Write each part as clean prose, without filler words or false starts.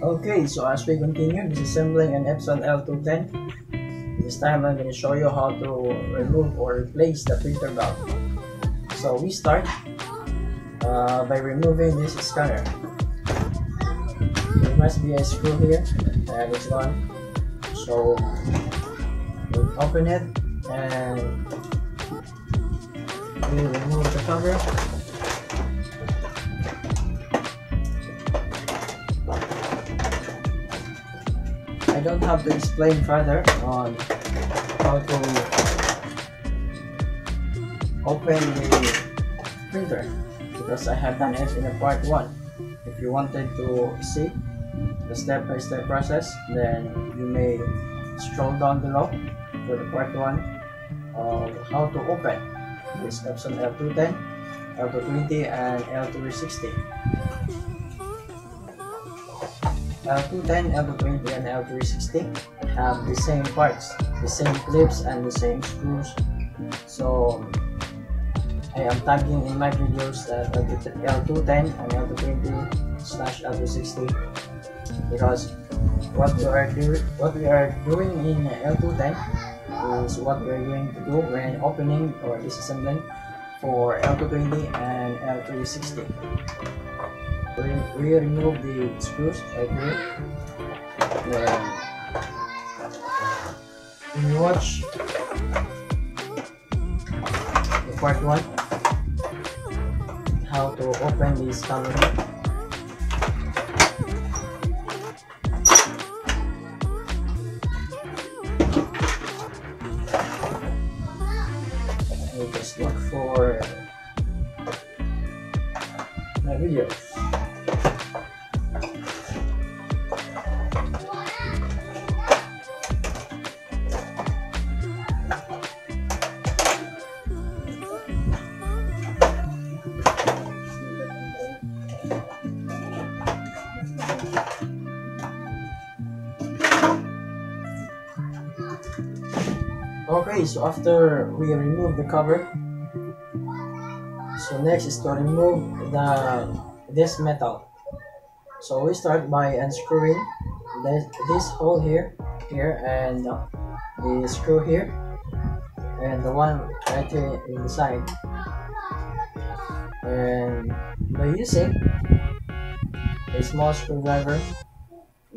Okay, so as we continue disassembling an Epson L210, this time I'm going to show you how to remove or replace the filter valve. So we start by removing this scanner. There must be a screw here, and it's gone. So we'll open it and we remove the cover. I don't have to explain further on how to open the printer because I have done it in a part 1. If you wanted to see the step-by-step process, then you may scroll down below for the part 1 of how to open this Epson L210, L220 and L360. L210, L220 and L360 have the same parts, the same clips and the same screws. So I am tagging in my videos that L210 and L220/L260 because what we are doing in L210 is what we are going to do when opening or disassembling for L220 and L360. We remove the screws right here. When you watch the part 1, how to open this cover. You just look for my videos. Okay, so after we remove the cover, so next is to remove this metal. So we start by unscrewing this hole here and the screw here and the one right here in the side, and by using a small screwdriver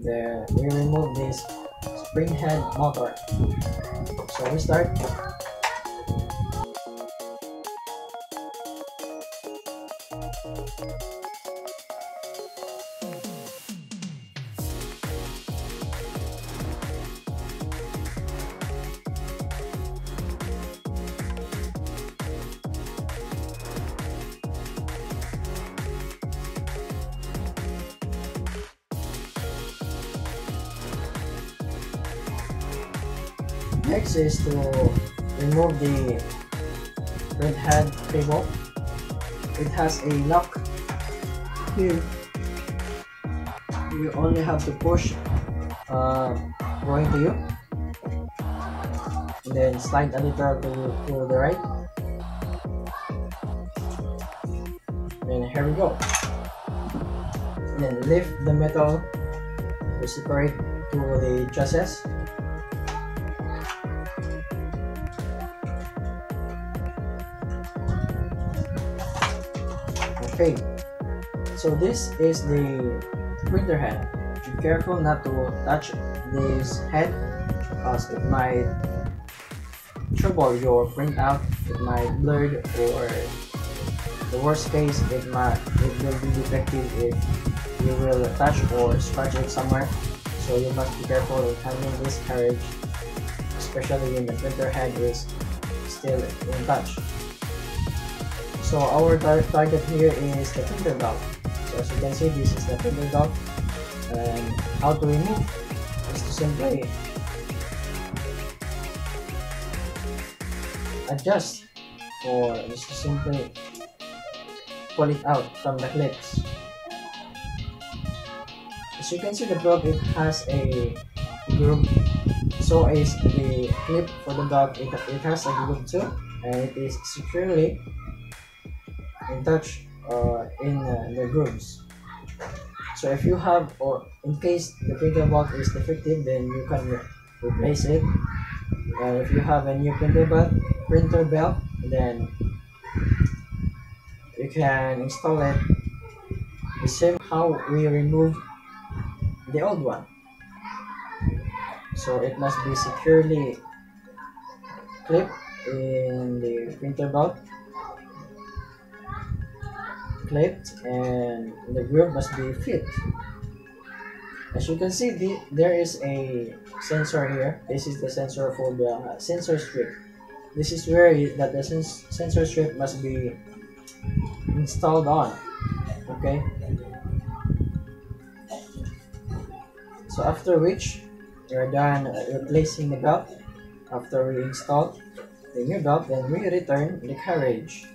then we remove this spring head motor. So we start. Next is to remove the red head cable. It has a lock here. You only have to push going to you and then slide a little to the right, and here we go, and then lift the metal to separate to the chassis. Okay, so this is the printer head. Be careful not to touch this head because it might trouble your printout. It might blur, or the worst case, it will be defective if you will touch or scratch it somewhere. So you must be careful in handling this carriage, especially when the printer head is still in touch. So our target here is the filter valve. So as you can see, this is the filter valve, and how to remove is to simply adjust, or just to simply pull it out from the clips. As you can see, the valve, it has a groove. So is the clip for the valve. It has a groove too, and it is securely in touch in the grooves. So if you have, or in case the printer block is defective, then you can replace it. If you have a new printer belt, then you can install it the same how we remove the old one. So it must be securely clipped in the printer belt, clipped, and the groove must be fit. As you can see, there is a sensor here. This is the sensor for the sensor strip. This is where the sensor strip must be installed on. Okay, so after which you're done replacing the belt, after we install the new belt, then we return the carriage.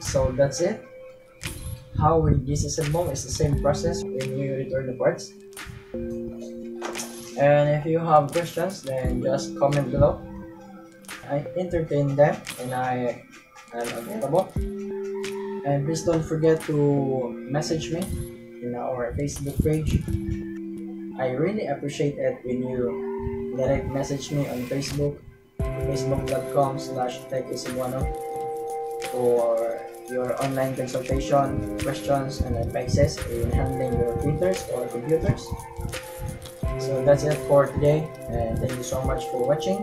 So that's it. How we disassemble is the same process when you return the parts. And if you have questions, then just comment below. I entertain them and I am available. And please don't forget to message me in our Facebook page. I really appreciate it when you direct message me on Facebook, facebook.com/techisim10 for your online consultation, questions, and advices in handling your printers or computers. So that's it for today, and thank you so much for watching,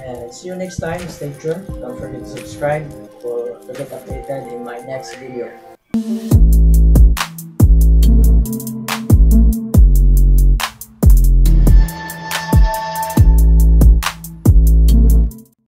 and see you next time. Stay tuned, don't forget to subscribe to get updated in my next video.